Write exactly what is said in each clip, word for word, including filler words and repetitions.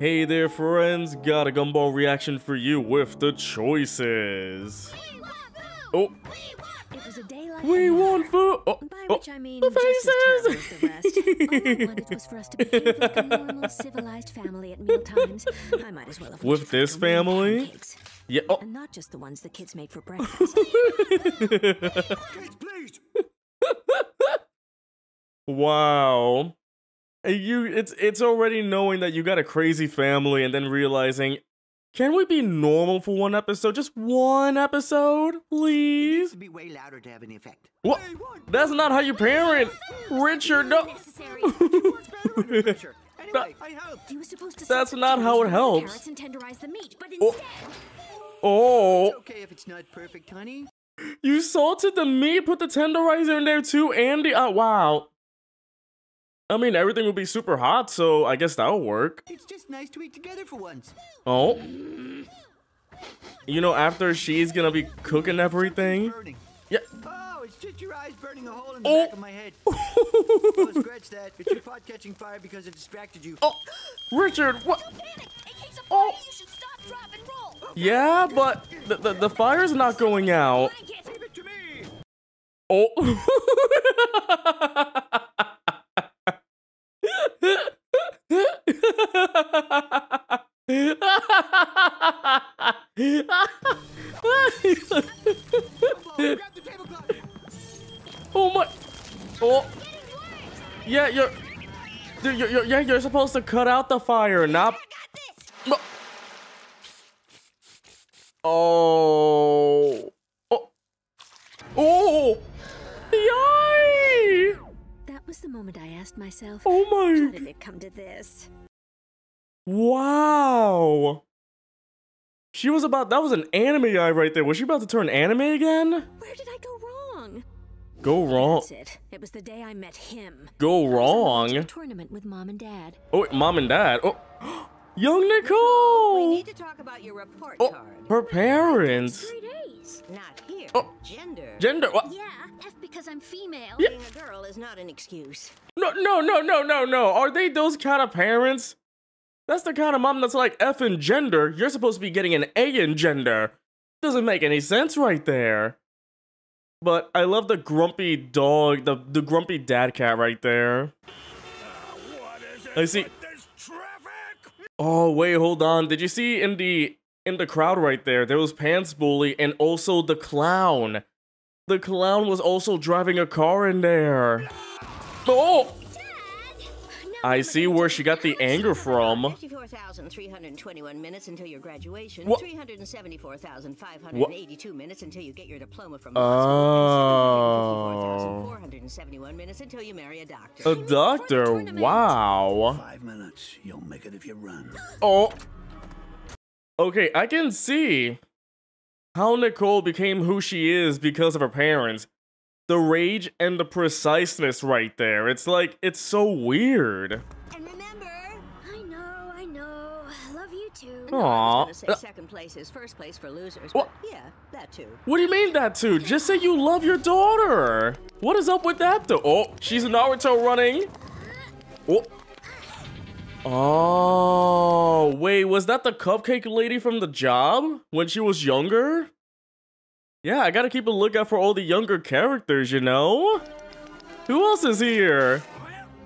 Hey there friends, got a Gumball reaction for you with the choices. We want food. Oh. It was a day like we want food. Oh. By oh. which I mean the faces. Just as the rest. All I wanted was for us to behave like a normal civilized family at meal times. I might as well have with this family. Yeah. Oh. And not just the ones the kids made for breakfast. Kids, please. Wow. You it's it's already knowing that you got a crazy family and then realizing, can we be normal for one episode? Just one episode, please. It needs to be way louder to have an effect. What? That's not how you parent, Richard. No. That's not how it helps. Oh. Oh. It's okay if it's not perfect, honey. You salted the meat, put the tenderizer in there too, Andy. Oh, wow. I mean, everything would be super hot, so I guess that'll work. It's just nice to eat together for once. Oh. You know, after she's gonna be cooking everything. Yeah. Oh, it's just your eyes burning a hole in the oh. back of my head. Oh, scratch that. It's your pot catching fire because it distracted you. Oh, Richard, what? Don't panic. In case of fire, you should stop, drop, and roll. Yeah, but the, the, the fire's not going out. Leave it to me. Oh. Oh my! Oh, yeah, you're, you're, you're, yeah, you're supposed to cut out the fire, not. Oh, oh, oh! Yay! That was the moment I asked myself, "Oh my! How did it come to this?" Wow. She was about, that was an anime guy right there. Was she about to turn anime again? Where did I go wrong? Go wrong. That's it. It was the day I met him. Go wrong. I was at a tournament with mom and dad. Oh, wait, mom and dad. Oh, young Nicole. We need to talk about your report oh, card. Her parents. Three days. Not here. Oh, gender. Gender. What? Yeah, F because I'm female. Yeah. Being a girl is not an excuse. No, no, no, no, no, no. Are they those kind of parents? That's the kind of mom that's like, F in gender. You're supposed to be getting an A in gender. Doesn't make any sense right there. But I love the grumpy dog, the, the grumpy dad cat right there. Uh, what is it I see. With this traffic? Oh, wait, hold on. Did you see in the, in the crowd right there, there was Pants Bully and also the clown. The clown was also driving a car in there. Oh! I see where she got the anger from. fifty-four thousand three hundred twenty-one minutes until your graduation. three hundred seventy-four thousand five hundred eighty-two minutes until you get your diploma from the hospital. fifty-four thousand four hundred seventy-one minutes until you marry a doctor. A doctor? Wow. Five minutes. You'll make it if you run. Oh. Okay, I can see how Nicole became who she is because of her parents. The rage and the preciseness right there. It's like, it's so weird. And remember, I know, I know. Love you too. Aww. No, I was gonna say uh, second place is first place for losers. What? Yeah, that too. What do you mean that too? Just say you love your daughter. What is up with that though? Oh, she's Naruto running. Oh. Oh, wait, was that the cupcake lady from the job when she was younger? Yeah, I gotta keep a lookout for all the younger characters, you know? Who else is here?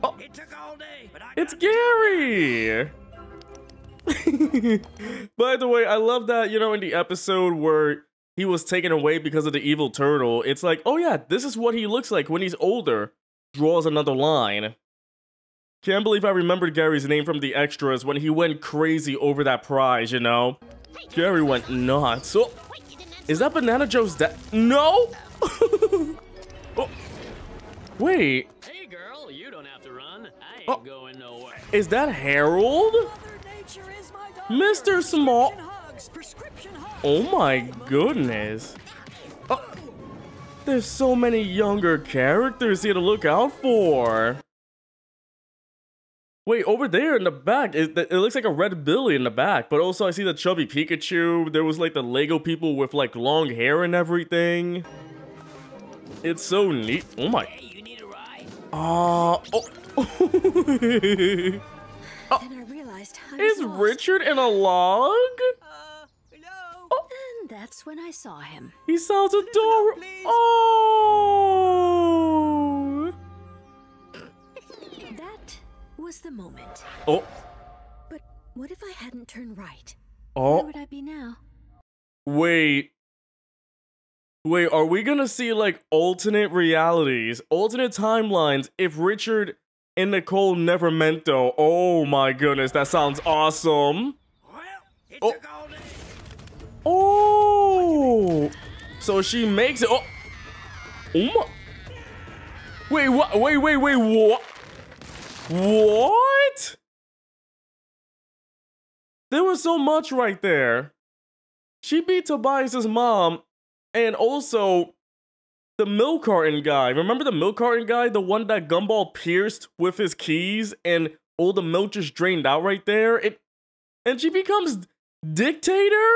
Well, oh, it took all day, but I it's Gary! By the way, I love that, you know, in the episode where he was taken away because of the evil turtle, it's like, oh yeah, this is what he looks like when he's older. Draws another line. Can't believe I remembered Gary's name from the extras when he went crazy over that prize, you know? Hey, Gary went nuts. Oh. Is that Banana Joe's dad? No! Oh. Wait. Hey girl, you don't have to run. I ain't oh. going nowhere. Is that Harold? Is Mister Small. Hugs, hugs. Oh my goodness. Oh. There's so many younger characters here to look out for. Wait, over there in the back, it, it looks like a red Billy in the back, but also I see the chubby Pikachu. There was like the Lego people with like long hair and everything. It's so neat. Oh my. Hey, you need a ride? Uh, oh. oh. Then I realized realized I was Is lost. Richard in a log? Uh, hello. Oh. And that's when I saw him. He sounds adorable. Oh! That was the moment. Oh. But what if I hadn't turned right? Oh. Where would I be now? Wait. Wait, are we gonna see, like, alternate realities, alternate timelines, if Richard and Nicole never met, though? Oh my goodness, that sounds awesome. Well, it's oh. A oh! So she makes it. Oh! Oh my. Wait, what? Wait, wait, wait, what? What? There was so much right there. She beat Tobias's mom. And also, the milk carton guy. Remember the milk carton guy? The one that Gumball pierced with his keys and all the milk just drained out right there? It, and she becomes dictator?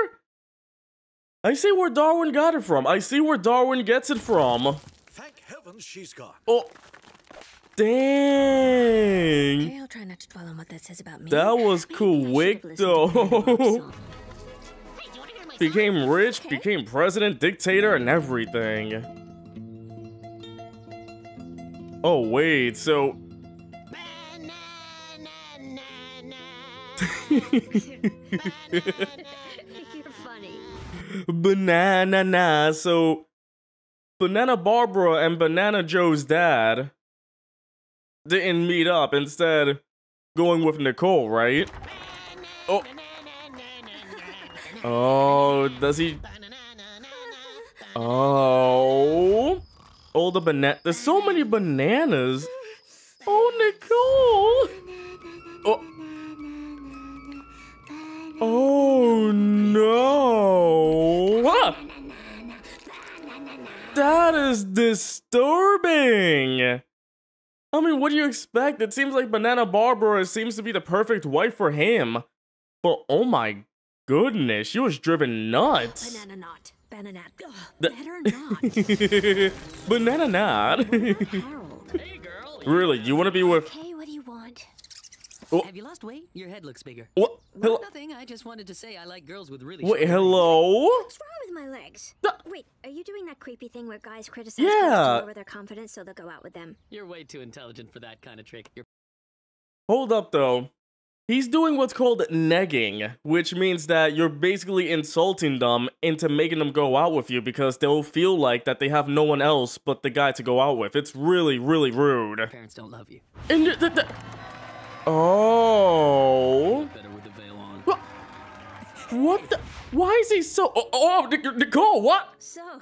I see where Darwin got it from. I see where Darwin gets it from. Thank heaven she's gone. Oh. Dang. Okay, I'll try not to dwell on what that says about me. That was quick, though. Became rich, okay. Became president, dictator, and everything. Oh, wait, so... You're funny. Banana, so... Banana Barbara and Banana Joe's dad didn't meet up, instead going with Nicole, right? Oh. Oh, does he? Oh, oh, the banana. There's so many bananas. Oh, Nicole. Oh, oh no. Ah! That is disturbing. I mean, what do you expect? It seems like Banana Barbara seems to be the perfect wife for him. But oh my God. Goodness, she was driven nuts. Banana knot. Banana. Ugh, better not. Banana knot. Hey girl. Really, you want to be with... Okay, what do you want? Oh. Have you lost weight? Your head looks bigger. What? Hello? Nothing, I just wanted to say I like girls with really... Wait, hello? What's wrong with my legs? Uh, Wait, are you doing that creepy thing where guys criticize girls yeah. to lower their confidence so they'll go out with them? You're way too intelligent for that kind of trick. You're... Hold up, though. He's doing what's called negging, which means that you're basically insulting them into making them go out with you because they'll feel like that they have no one else but the guy to go out with. It's really, really rude. Parents don't love you. And th th th oh. Better with the veil on. What? What the? Why is he so? Oh, oh, Nicole, what? So,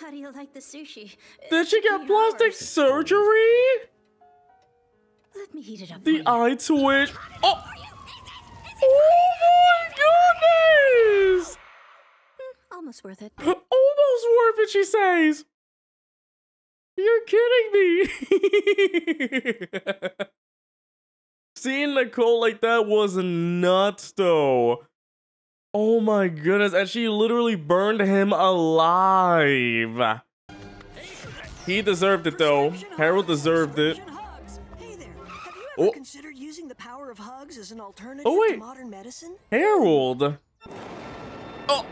how do you like the sushi? Did she get plastic surgery? Let me heat it up. The eye twitch. Oh. Oh my goodness! Almost worth it. Almost worth it, she says. You're kidding me. Seeing Nicole like that was nuts, though. Oh my goodness, and she literally burned him alive. He deserved it, though. Harold deserved it. Oh. Considered using the power of hugs as an alternative oh, to modern medicine? Harold. Oh.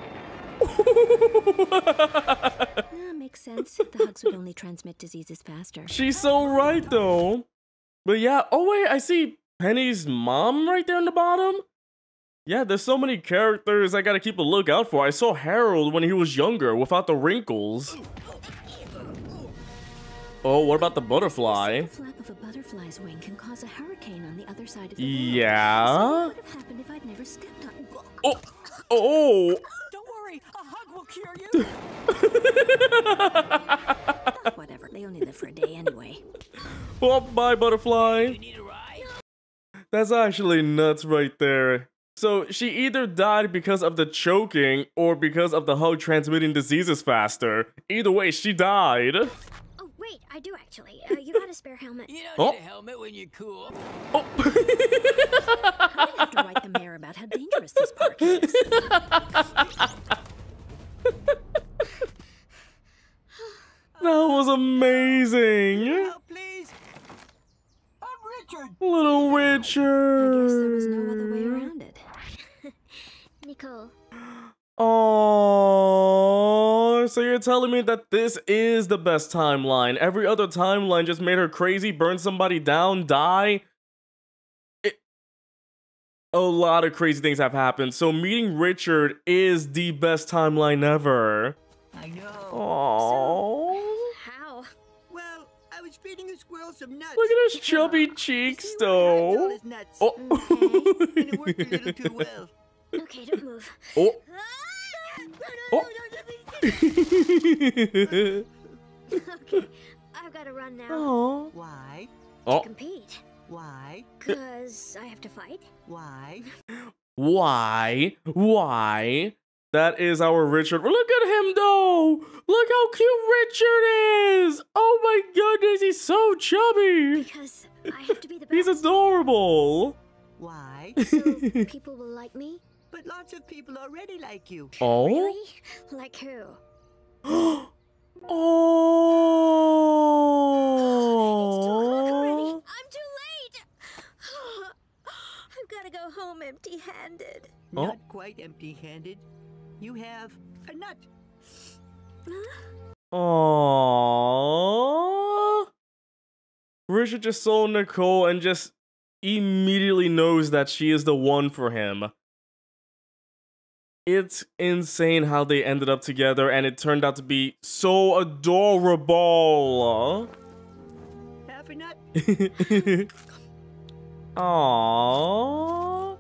Nah, makes sense. The hugs would only transmit diseases faster. She's so right though. But yeah, oh wait, I see Penny's mom right there in the bottom. Yeah, there's so many characters I gotta keep a lookout for. I saw Harold when he was younger without the wrinkles. Oh, what about the butterfly? The flap of a butterfly's wing can cause a hurricane on the other side of the world. Yeah. So what would have happened if I'd never stepped on... Oh, oh! Don't worry, a hug will cure you. Oh, whatever, they only live for a day anyway. Well, bye, butterfly. You need a ride? That's actually nuts right there. So she either died because of the choking or because of the hug transmitting diseases faster. Either way, she died. Wait, I do actually. Uh, you got a spare helmet. You don't need oh. a helmet when you're cool. Oh. I have to write the mayor about how dangerous this park is. That was amazing. Oh, please. I'm Richard. Little Richard! I guess there was no other way around it. Nicole. Oh, so you're telling me that this is the best timeline. Every other timeline just made her crazy, burn somebody down, die. It, a lot of crazy things have happened. So meeting Richard is the best timeline ever. I know. Aww. So feeding a squirrel some nuts. Look at his chubby cheeks, though. Oh. Okay. And it worked a little too well. Okay, don't move. Oh. Oh. Okay, I've got to run now. Oh. Why? Oh. To compete. Why? Because I have to fight. Why? Why? Why? That is our Richard. Look at him, though. Look how cute Richard is. Oh, my goodness. He's so chubby. Because I have to be the best. He's adorable. Why? So people will like me? But lots of people already like you. Oh? Really? Like who? Oh. Oh. It's two o'clock already. I'm too late. I've got to go home empty-handed. Oh. Not quite empty-handed. You have a nut. Aww. Richard just saw Nicole and just immediately knows that she is the one for him. It's insane how they ended up together, and it turned out to be so adorable. Have a nut. Aww.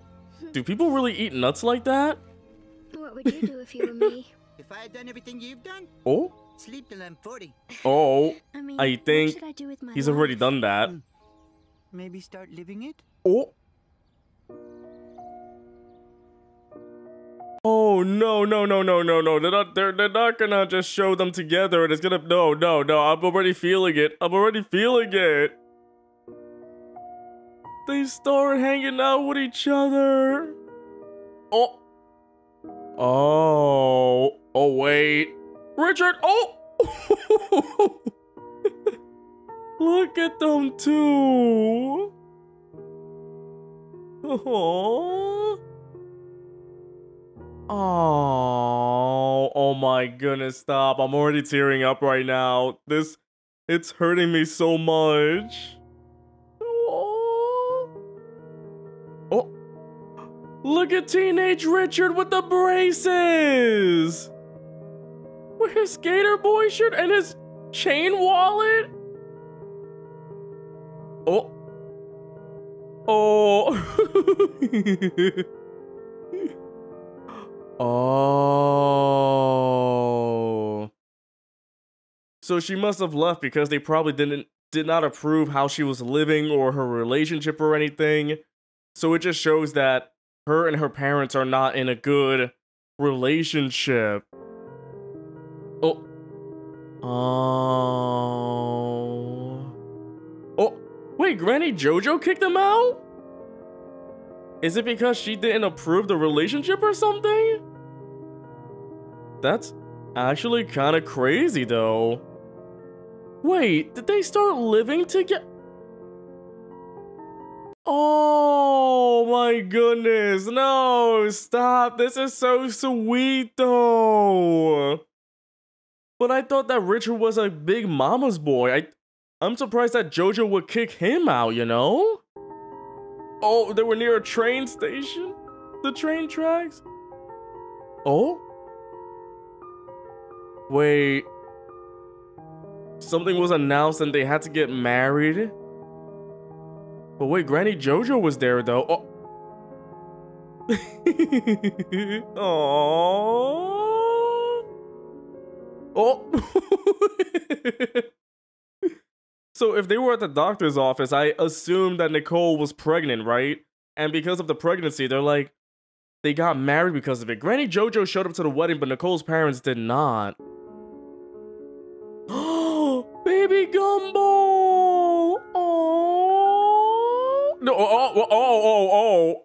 Do people really eat nuts like that? What would you do if you were me? If I had done everything you've done? Oh? Sleep till I'm forty. Oh. I, mean, I think what I do with my he's life? Already done that. Mm. Maybe start living it? Oh. Oh, no, no, no, no, no, no. They're not, they're, they're not gonna just show them together and it's gonna... No, no, no. I'm already feeling it. I'm already feeling it. They start hanging out with each other. Oh. Oh, oh wait, Richard, oh! Look at them too! Oh, oh, oh my goodness, stop, I'm already tearing up right now. This, it's hurting me so much. Look at teenage Richard with the braces! With his skater boy shirt and his chain wallet? Oh. Oh. Oh. So she must have left because they probably didn't did not approve how she was living or her relationship or anything. So it just shows that her and her parents are not in a good relationship. Oh. Oh. Oh. Wait, Granny Jojo kicked them out? Is it because she didn't approve the relationship or something? That's actually kind of crazy, though. Wait, did they start living together? Oh my goodness, no, stop, this is so sweet though. But I thought that Richard was a big mama's boy. I, I'm surprised that Jojo would kick him out, you know? Oh, they were near a train station? The train tracks? Oh? Wait. Something was announced and they had to get married? But wait, Granny Jojo was there though. Oh. Aww. Oh. So if they were at the doctor's office, I assumed that Nicole was pregnant, right? And because of the pregnancy, they're like, they got married because of it. Granny Jojo showed up to the wedding, but Nicole's parents did not. Baby Gumball. Aww. No, oh, oh, oh, oh,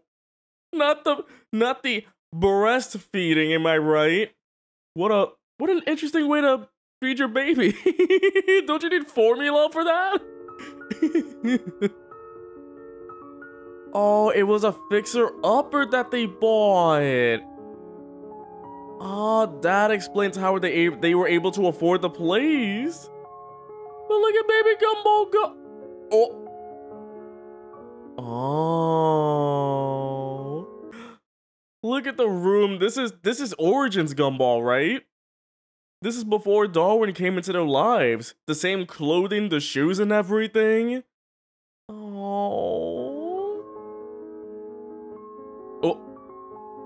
not the, not the breastfeeding, am I right? What a, what an interesting way to feed your baby. Don't you need formula for that? Oh, it was a fixer-upper that they bought. Oh, that explains how they they were able to afford the place. But look at baby Gumball go. Oh. Oh. Look at the room. This is this is Origins Gumball, right? This is before Darwin came into their lives. The same clothing, the shoes and everything. Oh. Oh.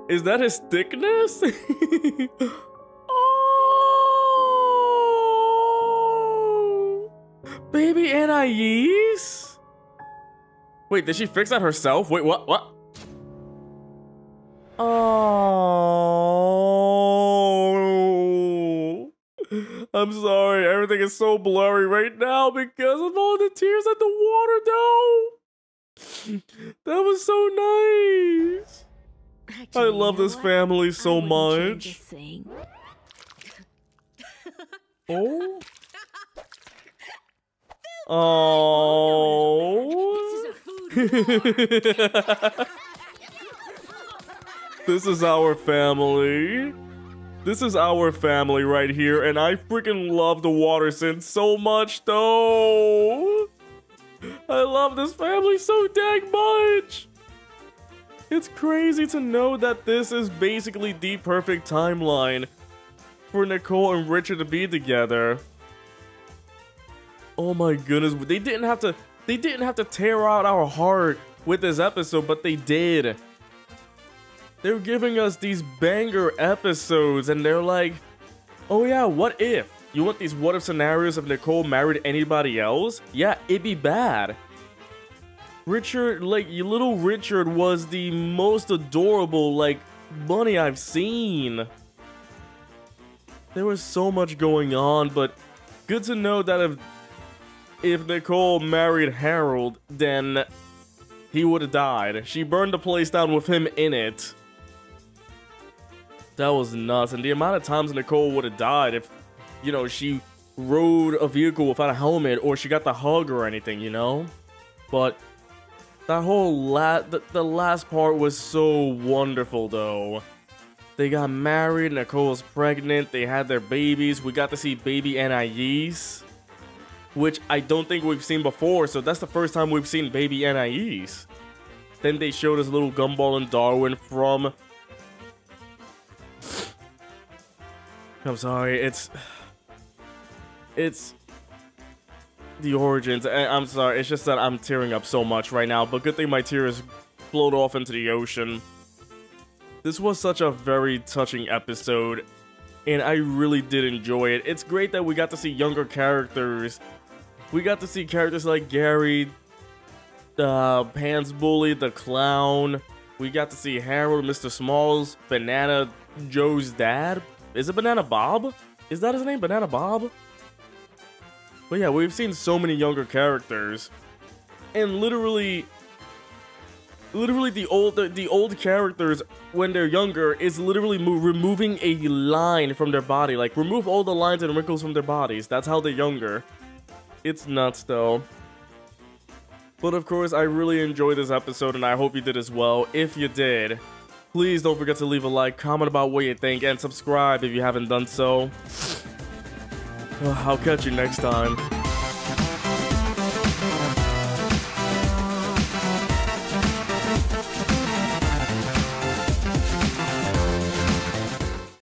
Is that his thickness? Oh. Baby Anaïs? Wait, did she fix that herself? Wait, what? What? Oh. I'm sorry. Everything is so blurry right now because of all the tears at the water dome. That was so nice. I love this family so much. Oh. Oh. This is our family. This is our family right here, and I freaking love the water scent so much, though. I love this family so dang much. It's crazy to know that this is basically the perfect timeline for Nicole and Richard to be together. Oh my goodness, they didn't have to they didn't have to tear out our heart with this episode, but they did. They're giving us these banger episodes and they're like, "Oh yeah, what if? You want these what if scenarios if Nicole married anybody else? Yeah, it'd be bad." Richard, like, little Richard was the most adorable, like, bunny I've seen. There was so much going on, but good to know that if, if Nicole married Harold, then he would have died. She burned the place down with him in it. That was nuts, and the amount of times Nicole would have died if, you know, she rode a vehicle without a helmet or she got the hug or anything, you know? But that whole la- the, the last part was so wonderful, though. They got married, Nicole's pregnant, they had their babies, we got to see baby Anaïs, which I don't think we've seen before, so that's the first time we've seen baby Anaïs. Then they showed us little Gumball and Darwin from... I'm sorry, it's... It's... the Origins. I'm sorry, it's just that I'm tearing up so much right now, but good thing my tears flowed off into the ocean. This was such a very touching episode, and I really did enjoy it. It's great that we got to see younger characters. We got to see characters like Gary, uh, Pants Bully, the Clown. We got to see Harold, Mister Smalls, Banana Joe's dad. Is it Banana Bob? Is that his name? Banana Bob? But yeah, we've seen so many younger characters, and literally, literally the old the, the old characters when they're younger is literally mo removing a line from their body. Like, remove all the lines and wrinkles from their bodies. That's how they're younger. It's nuts, though. But of course, I really enjoyed this episode, and I hope you did as well. If you did, please don't forget to leave a like, comment about what you think, and subscribe if you haven't done so. I'll catch you next time.